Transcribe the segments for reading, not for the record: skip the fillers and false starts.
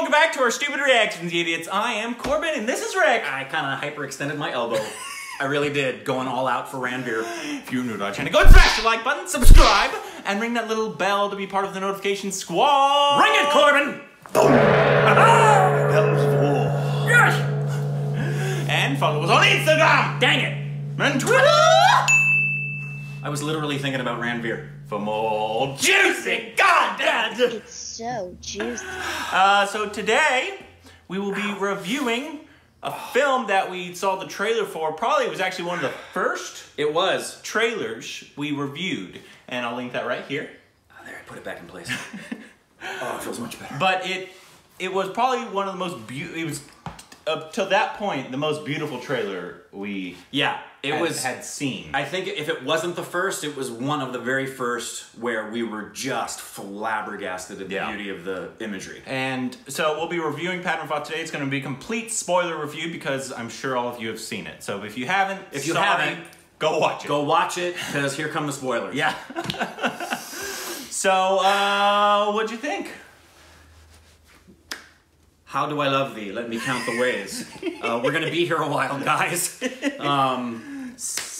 welcome back to our stupid reactions, you idiots. I am Korbin, and this is Rick. I kind of hyperextended my elbow. I really did, going all out for Ranveer. If you're new to our channel, go and smash the like button, subscribe, and ring that little bell to be part of the notification squad. Ring it, Korbin! Boom! Bells. Yes! And follow us on Instagram! Dang it! And Twitter! I was literally thinking about Ranveer. For more juicy! God damn it! It's so juicy. So today, we will be reviewing a film that we saw the trailer for. Probably was actually one of the first trailers we reviewed. And I'll link that right here. Oh, there, I put it back in place. Oh, it feels much better. But it was probably one of the most beautiful, it was up to that point, the most beautiful trailer we had seen. I think if it wasn't the first, it was one of the very first where we were just flabbergasted at the beauty of the imagery. And so we'll be reviewing Padmaavat today. It's going to be a complete spoiler review because I'm sure all of you have seen it. So if you haven't, go watch it. Go watch it because here come the spoilers. Yeah. So, what'd you think? How do I love thee? Let me count the ways. We're gonna be here a while, guys.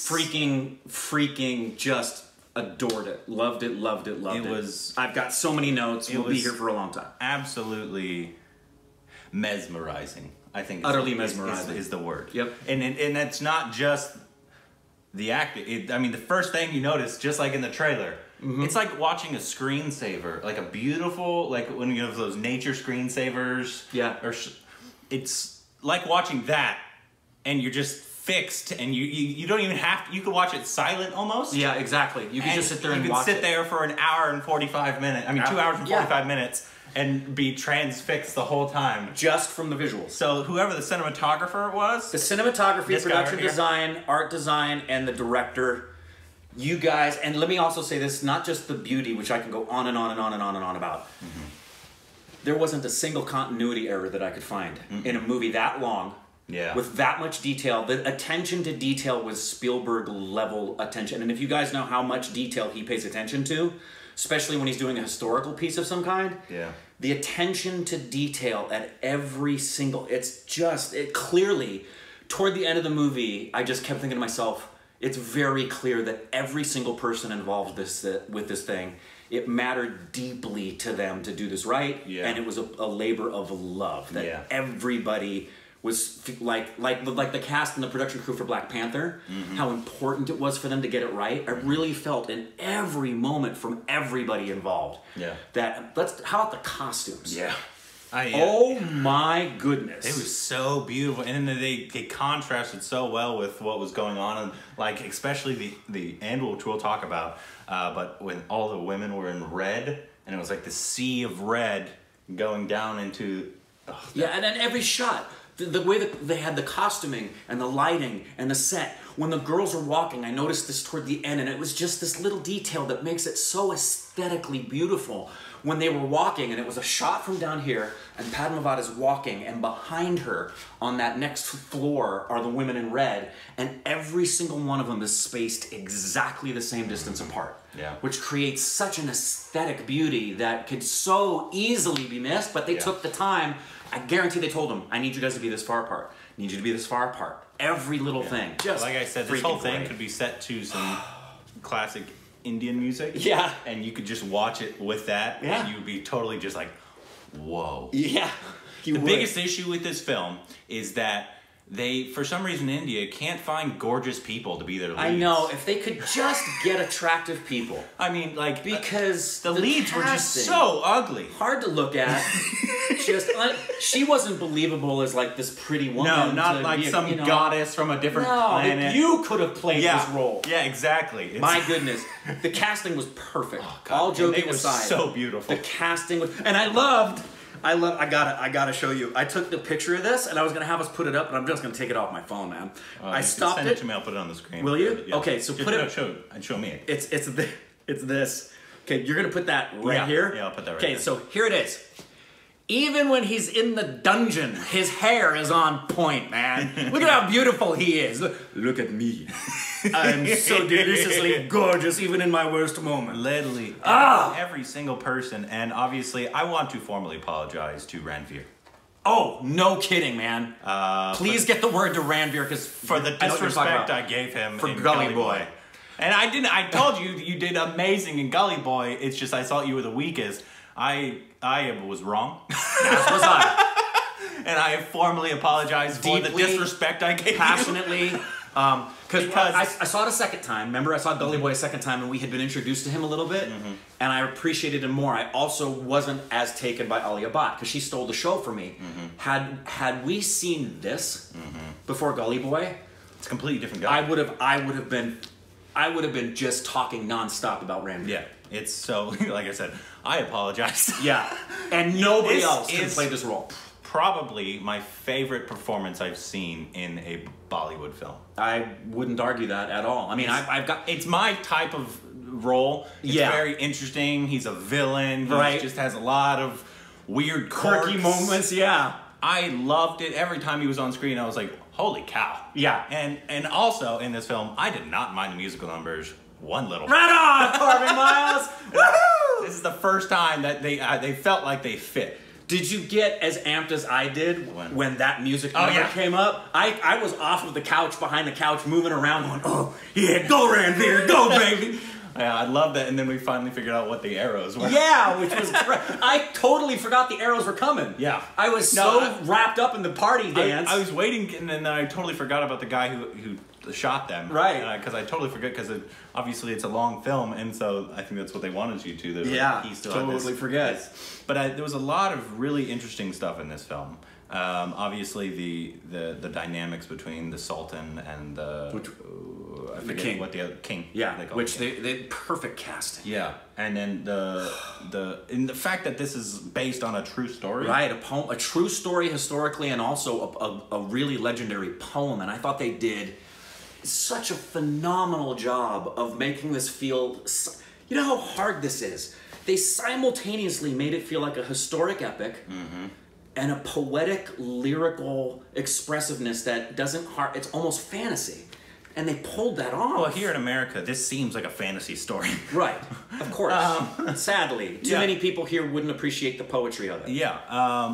Freaking just adored it. Loved it, loved it, loved it. I've got so many notes. We'll be here for a long time. Absolutely mesmerizing. I think utterly mesmerizing is the word. Yep. And that's not just the act. I mean, the first thing you notice, just like in the trailer, it's like watching a screensaver, like a beautiful, like when you have those nature screensavers. Yeah. Or it's like watching that, and you're just fixed, and you don't even have to. You could watch it silent almost. Yeah, exactly. You can just sit there and watch it. You can sit there for an hour and 45 minutes. I mean, 2 hours and 45 minutes, and be transfixed the whole time just from the visuals. So whoever the cinematographer was, the cinematography, production design, art design, and the director. You guys, and let me also say this, not just the beauty, which I can go on and on and on and on and on about. There wasn't a single continuity error that I could find in a movie that long, with that much detail. The attention to detail was Spielberg level attention. And if you guys know how much detail he pays attention to, especially when he's doing a historical piece of some kind, the attention to detail at every single, it's just, it clearly, toward the end of the movie, I just kept thinking to myself, it's very clear that every single person involved with this thing, it mattered deeply to them to do this right, and it was a labor of love that everybody was like the cast and the production crew for Black Panther, how important it was for them to get it right. I really felt in every moment from everybody involved. Yeah. How about the costumes? Yeah. Oh my goodness! It was so beautiful, and then they contrasted so well with what was going on, and like especially the end, which we'll talk about. But when all the women were in red, and it was like the sea of red going down into and then every shot, the way that they had the costuming and the lighting and the set. When the girls were walking, I noticed this toward the end, and it was just this little detail that makes it so aesthetically beautiful. When they were walking, and it was a shot from down here, and Padmaavat is walking, and behind her on that next floor are the women in red, and every single one of them is spaced exactly the same distance apart. Yeah. Which creates such an aesthetic beauty that could so easily be missed, but they took the time. I guarantee they told them, I need you guys to be this far apart. I need you to be this far apart. Every little thing. Just like I said, this whole thing could be set to some classic Indian music. Yeah. And you could just watch it with that. Yeah. And you'd be totally just like, whoa. Yeah. The biggest issue with this film is that they, for some reason in India, can't find gorgeous people to be their leads. I know. If they could just get attractive people. I mean, like, because the leads were just so ugly. Hard to look at. Just, she wasn't believable as, like, this pretty woman. No, not like some goddess from a different planet. You could have played this role. Yeah, exactly. My goodness. The casting was perfect. Oh, God. All joking aside. It was so beautiful. The casting was... And I gotta show you. I took the picture of this, and I was gonna have us put it up, and I'm just gonna take it off my phone, man. I stopped it. Send it to me. I'll put it on the screen. Will you? Yeah. Okay, so put it. No, show me. It's this. Okay, you're gonna put that right here. Yeah, I'll put that right. Okay, so here it is. Even when he's in the dungeon, his hair is on point, man. Look at how beautiful he is. Look at me. I'm so deliciously gorgeous, even in my worst moment. Literally. Ah! Every single person. And obviously, I want to formally apologize to Ranveer. Oh, no kidding, man. Please get the word to Ranveer, because for the disrespect I gave him for Gully Boy. And I didn't. I told you you did amazing in Gully Boy. It's just I thought you were the weakest. I was wrong. As was I. And I formally apologize for the disrespect I gave. Passionately. Because I saw it a second time. Remember, I saw Gully Boy a second time, and we had been introduced to him a little bit, and I appreciated him more. I also wasn't as taken by Alia Bhatt because she stole the show for me. Had we seen this before Gully Boy, it's a completely different guy. I would have been just talking nonstop about Ranveer. Yeah, it's so like I said, I apologize. Yeah, and nobody else can play this role. Probably my favorite performance I've seen in a Bollywood film. I wouldn't argue that at all. I mean, I've got... It's my type of role. It's very interesting. He's a villain. Right. He just has a lot of weird quirky moments. Yeah. I loved it. Every time he was on screen, I was like, holy cow. Yeah. And also in this film, I did not mind the musical numbers one little. Right on, Korbin Miles. Woohoo! This is the first time that they felt like they fit. Did you get as amped as I did when that music number came up? I was off of the couch, behind the couch, moving around going, oh, yeah, go Ranveer, go baby. Yeah, I love that. And then we finally figured out what the arrows were. Yeah, which was great. I totally forgot the arrows were coming. Yeah. I was so wrapped up in the party dance. I was waiting, and then I totally forgot about the guy who shot them. Right. Because I totally forget, because obviously it's a long film, and so I think that's what they wanted you to. Yeah, like, totally forget. But there was a lot of really interesting stuff in this film. Obviously, the dynamics between the Sultan and the... King. Yeah, which they perfect casting. Yeah, and then the fact that this is based on a true story, right? A poem, a true story historically, and also a really legendary poem. And I thought they did such a phenomenal job of making this feel. You know how hard this is. They simultaneously made it feel like a historic epic. And a poetic, lyrical expressiveness that doesn't harm. It's almost fantasy. And they pulled that off. Well, here in America, this seems like a fantasy story. Right. Of course. Sadly. Too many people here wouldn't appreciate the poetry of it. Yeah.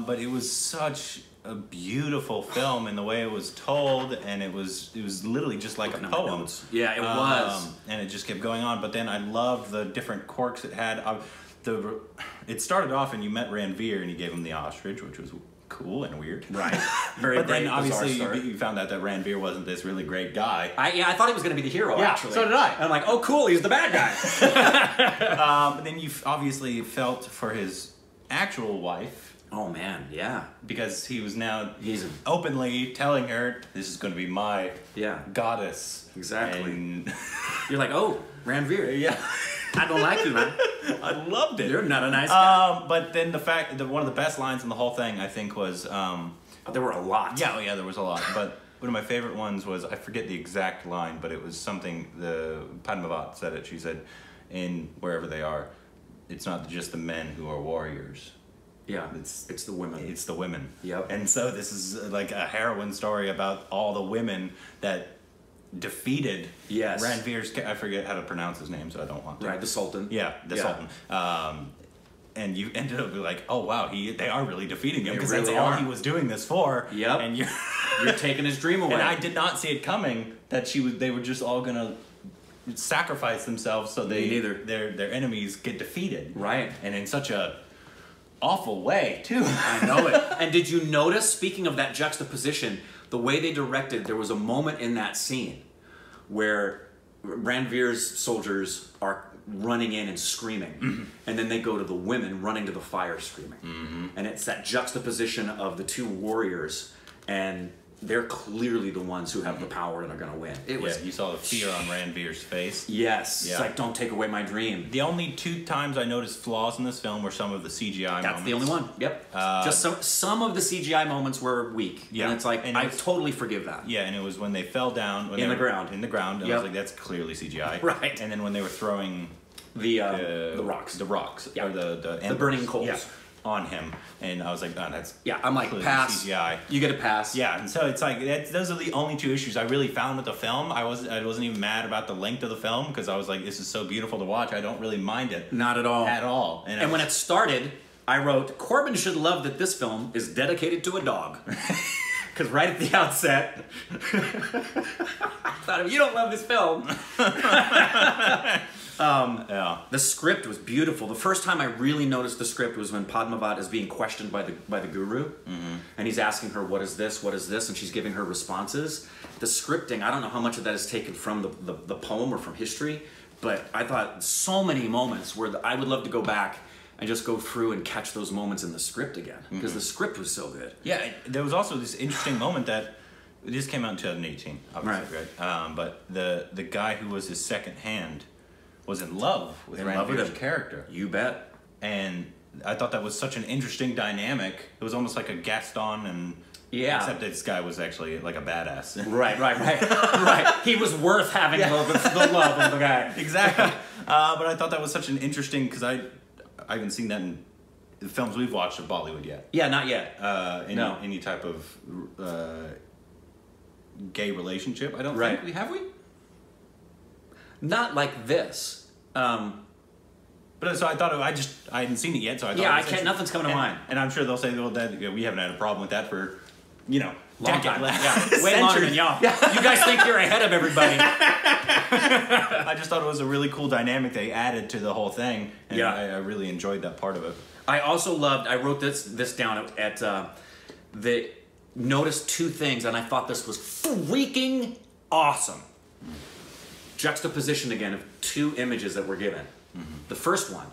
But it was such a beautiful film in the way it was told, and it was literally just like a poem. Yeah, it was. And it just kept going on. But then I loved the different quirks it had. It started off and you met Ranveer and you gave him the ostrich, which was... cool and weird. Right. Very But then obviously you found out that Ranveer wasn't this really great guy. I thought he was going to be the hero, actually. So did I. And I'm like, oh cool, he's the bad guy. But then you obviously felt for his actual wife. Oh man, yeah. Because he was now openly telling her, this is going to be my goddess. Exactly. And you're like, oh, Ranveer. Yeah. I don't like you, man. I loved it. You're not a nice guy. But then one of the best lines in the whole thing, I think, was... there were a lot. Yeah, there was a lot. But one of my favorite ones was, I forget the exact line, but it was something, Padmaavat said it. She said, in wherever they are, it's not just the men who are warriors. Yeah, it's the women. It's the women. Yep. And so this is like a heroine story about all the women that... defeated Ranveer's, I forget how to pronounce his name, so I don't want to. Right, the Sultan. Yeah, the Sultan. And you ended up like, oh wow, they are really defeating him, because that's all he was doing this for. Yep. And you're taking his dream away. And I did not see it coming that they were just all gonna sacrifice themselves so their enemies get defeated. Right. And in such a awful way too. I know it. And did you notice, speaking of that juxtaposition, the way they directed, there was a moment in that scene where Ranveer's soldiers are running in and screaming, and then they go to the women running to the fire screaming, and it's that juxtaposition of the two warriors, and they're clearly the ones who have the power and are going to win. It was, you saw the fear on Ranveer's face. Yes. Yeah. It's like, don't take away my dream. The only two times I noticed flaws in this film were some of the CGI moments. That's the only one. Yep. Just some of the CGI moments were weak. Yeah. And it's like, I totally forgive that. Yeah, and it was when they fell down. In the ground. In the ground. And I was like, that's clearly CGI. Right. And then when they were throwing... the rocks. The rocks. Yeah. Or the burning coals. Yeah. on him, and I was like, oh, that's I'm like, pass. CGI. You get a pass. Yeah, and so it's like those are the only two issues I really found with the film. I wasn't even mad about the length of the film because I was like, this is so beautiful to watch. I don't really mind it. Not at all. At all. And when it started, I wrote, Korbin should love that this film is dedicated to a dog. Because right at the outset, I thought, you don't love this film. The script was beautiful. The first time I really noticed the script was when Padmaavat is being questioned by the guru. Mm-hmm. And he's asking her, what is this? And she's giving her responses. The scripting, I don't know how much of that is taken from the poem or from history, but I thought so many moments where I would love to go back and just go through and catch those moments in the script again, because the script was so good. Yeah, there was also this interesting moment that this came out in 2018, obviously, right? But the guy who was his second hand was in love with Ranveer's character. You bet. And I thought that was such an interesting dynamic. It was almost like a Gaston and... Yeah. Except that this guy was actually like a badass. Right. He was worth having the love of the guy. Exactly. But I thought that was such an interesting... Because I haven't seen that in the films we've watched of Bollywood yet. Yeah, not yet. Any type of gay relationship. I don't think we have Not like this. But so I thought I hadn't seen it yet. So I thought nothing's coming to mind. And I'm sure they'll say, well, that we haven't had a problem with that for, you know, long time. Yeah, way longer than y'all. Yeah. You guys think you're ahead of everybody. I just thought it was a really cool dynamic they added to the whole thing, and I really enjoyed that part of it. I also loved, I wrote this down at the noticed two things, and I thought this was freaking awesome. Juxtaposition again of two images that were given. The first one,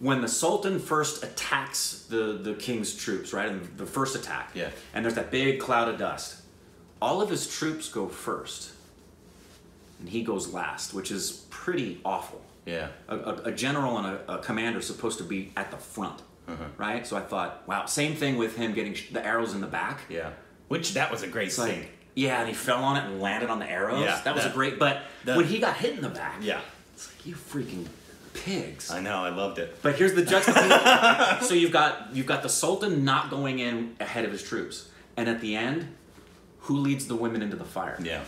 when the Sultan first attacks the king's troops, right? And the first attack, and there's that big cloud of dust. All of his troops go first, and he goes last, which is pretty awful. Yeah. A general and a commander is supposed to be at the front, right? So I thought, wow, same thing with him getting the arrows in the back. Yeah. Which, that was a great scene. Like, yeah, and he fell on it and landed on the arrows. Yeah, that was a great, but when he got hit in the back, it's like, you freaking pigs. I know, I loved it. But here's the juxtaposition. So you've got the Sultan not going in ahead of his troops. And at the end, who leads the women into the fire? Yeah.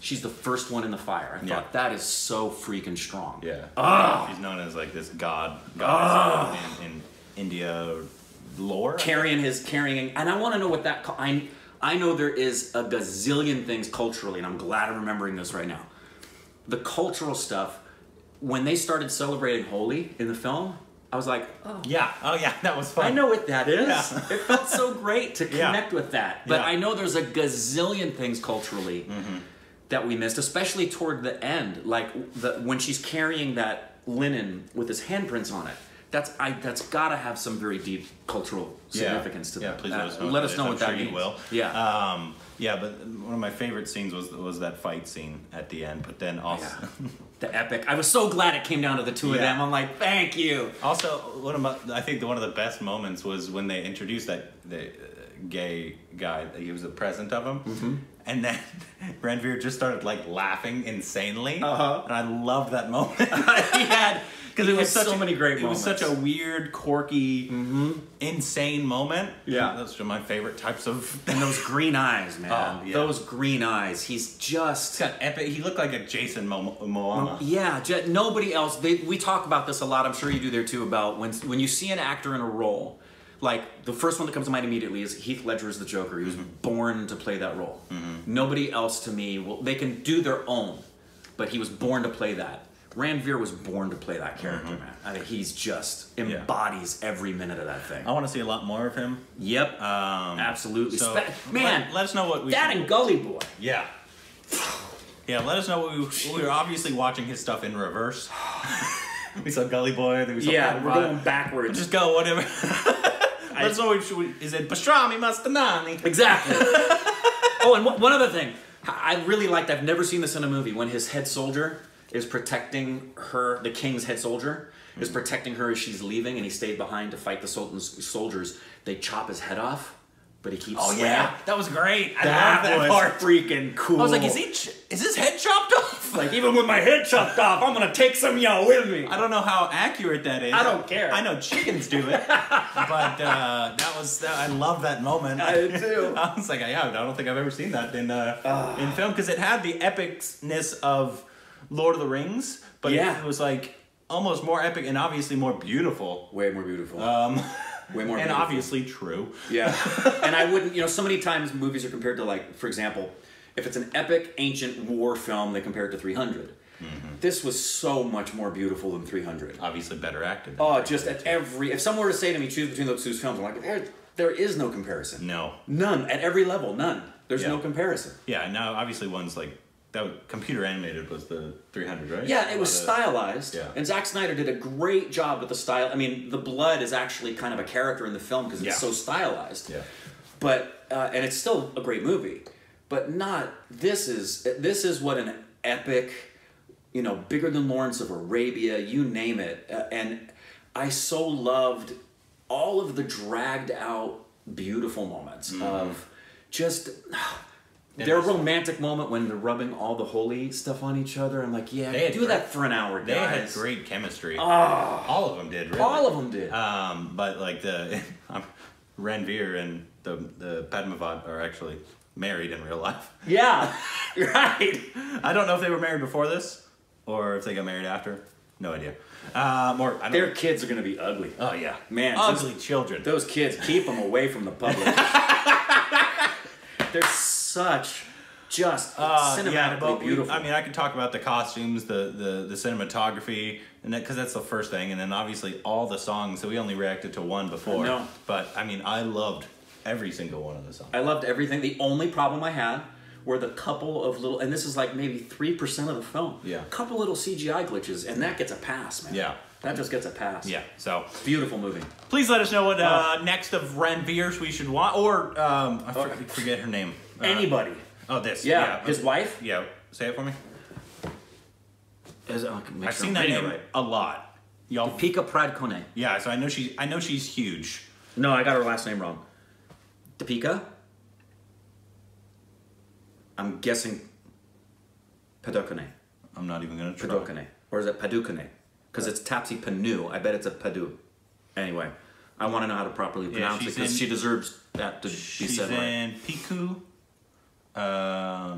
She's the first one in the fire. I thought, that is so freaking strong. Yeah. Oh. She's known as like this god in India lore. Carrying, and I want to know what that, I know there is a gazillion things culturally, and I'm glad I'm remembering this right now. The cultural stuff, when they started celebrating Holi in the film, I was like, oh. Yeah, oh yeah, that was fun. I know what that is. Yeah. It felt so great to connect with that. But I know there's a gazillion things culturally that we missed, especially toward the end, like when she's carrying that linen with his handprints on it. That's got to have some very deep cultural significance to that. Yeah, please let us know what that means. Will. Yeah. But one of my favorite scenes was that fight scene at the end, but then also... Yeah. The epic. I was so glad it came down to the two of them. I'm like, thank you! Also, I think one of the best moments was when they introduced that gay guy. He was a present of him. And then Ranveer just started like laughing insanely. And I loved that moment. Because it was such so many great moments. It was such a weird, quirky, insane moment. Yeah. Those are my favorite types of... And those green eyes, man. Oh, yeah. Those green eyes. He's just... He's got epic... He looked like a Jason Momoa. Yeah. Nobody else... We talk about this a lot. I'm sure you do there too, about when you see an actor in a role, like the first one that comes to mind immediately is Heath Ledger as the Joker. He was born to play that role. Nobody else to me... They can do their own, but he was born to play that. Ranveer was born to play that character, man. I mean, he's just embodies every minute of that thing. I want to see a lot more of him. Yep. Absolutely. So, man, let us know what we... That and Gully Boy. Yeah. Yeah, let us know what we were obviously watching his stuff in reverse. We saw Gully Boy. Then we saw we're going backwards. We'll just go, whatever. Let us know what is it pastrami mastanani. Exactly. Oh, and one other thing. I really liked, I've never seen this in a movie, when his head soldier... is protecting her, the king's head soldier, is protecting her as she's leaving, and he stayed behind to fight the Sultan's soldiers. They chop his head off. but he keeps slamming. Yeah, that was great. I love that part. Freaking cool. I was like, is his head chopped off? Like, even with my head chopped off, I'm gonna take some of y'all with me. I don't know how accurate that is. I don't care. I know chickens do it, but I love that moment. I did too. I was like, yeah, I don't think I've ever seen that in film, because it had the epicness of Lord of the Rings, but yeah, it was like almost more epic and obviously more beautiful. Way more beautiful. Way more and beautiful. Obviously true. Yeah. And I wouldn't, you know, so many times movies are compared to, like, for example, if it's an epic ancient war film, they compare it to 300. Mm-hmm. This was so much more beautiful than 300. Obviously better acted. Oh, just at every, if someone were to say to me, choose between those two films, I'm like, there is no comparison. No. None. At every level, none. There's no comparison. Yeah, and now obviously one's like, that computer animated was the 300, right? Yeah, it was stylized. Yeah. And Zack Snyder did a great job with the style. I mean, the blood is actually kind of a character in the film because it's so stylized. Yeah. But and it's still a great movie, but not this is what an epic, you know, bigger than Lawrence of Arabia, you name it. And I so loved all of the dragged out beautiful moments of just their romantic moment when they're rubbing all the holy stuff on each other. I'm like, yeah, do that for an hour, guys. They had great chemistry. Oh. All of them did, really. All of them did. But, like, Ranveer and the Padmaavat are actually married in real life. Yeah, right. I don't know if they were married before this or if they got married after. No idea. Their kids are going to be ugly. Oh, yeah. Man. Ugly children. Those kids, keep them away from the public. They're such just cinematically beautiful. I mean, I could talk about the costumes, the cinematography, and because that's the first thing, and then obviously all the songs. So we only reacted to one before. No. But I mean, I loved every single one of the songs. I loved everything. The only problem I had were the couple of little, and this is like maybe 3% of the film. Yeah. Couple little CGI glitches, and that gets a pass, man. Yeah. That just gets a pass. Yeah, so. Beautiful movie. Please let us know what next of Ranveer's we should watch, or I forget her name. Anybody. Oh, this. Yeah. His wife? Yeah. Say it for me. I've seen that name a lot. Deepika Padukone. Yeah, so I know she's huge. No, I got her last name wrong. Deepika? I'm guessing Padukone. I'm not even going to try. Padukone. Or is it Padukone? Because it's Tapsee Pannu. I bet it's a Padu. Anyway, I want to know how to properly pronounce it because she deserves that to be said right. And Piku. Yay!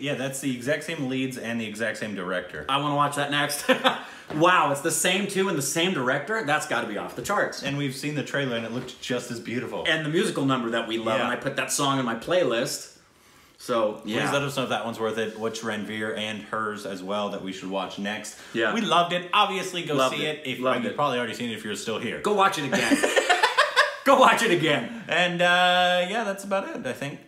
Yeah, that's the exact same leads and the exact same director. I want to watch that next. Wow, it's the same two and the same director? That's got to be off the charts. And we've seen the trailer and it looked just as beautiful. And the musical number that we love, and I put that song in my playlist. So, yeah. Please let us know if that one's worth it. What's Ranveer and hers as well that we should watch next. Yeah. We loved it. Obviously, go see it. You've probably already seen it if you're still here. Go watch it again. And, yeah, that's about it, I think.